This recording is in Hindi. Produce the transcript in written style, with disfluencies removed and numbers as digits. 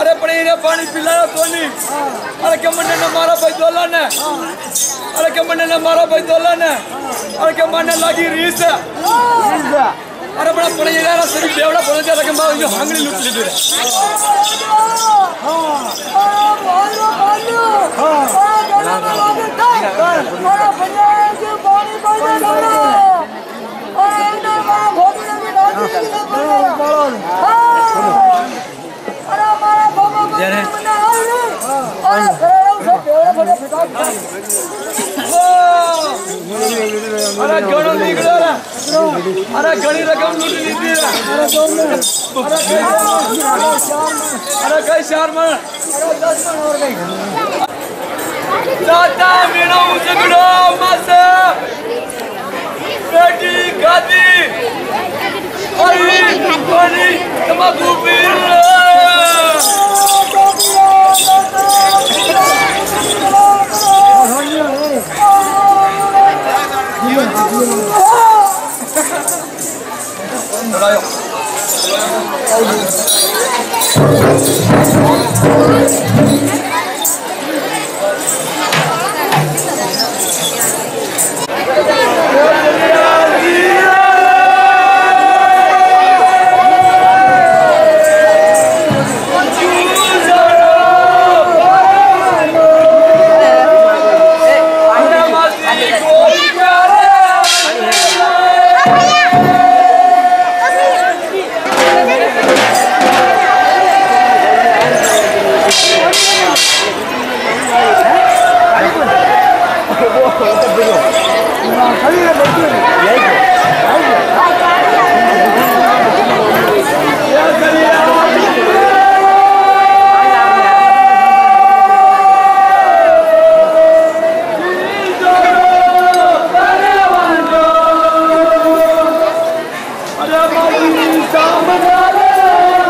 अरे पनीर ने पानी पिलाया सोनी। अरे कमंडे ने मारा भाई दोला ने। अरे कमंडे ने मारा भाई दोला ने। अरे कमंडे लगी रीस। अरे बड़ा पनीर ने सर बेवड़ा बोल दिया लेकिन बाबू जो हंगरी लूट ली रे। अरे घड़ी रकम लूट ली थी। अरे कई चार मन दादा मेरा मुझे गुड़ा मसा बेटी गादी अरे पानी तम्बाकू पी Come on, come on, come on.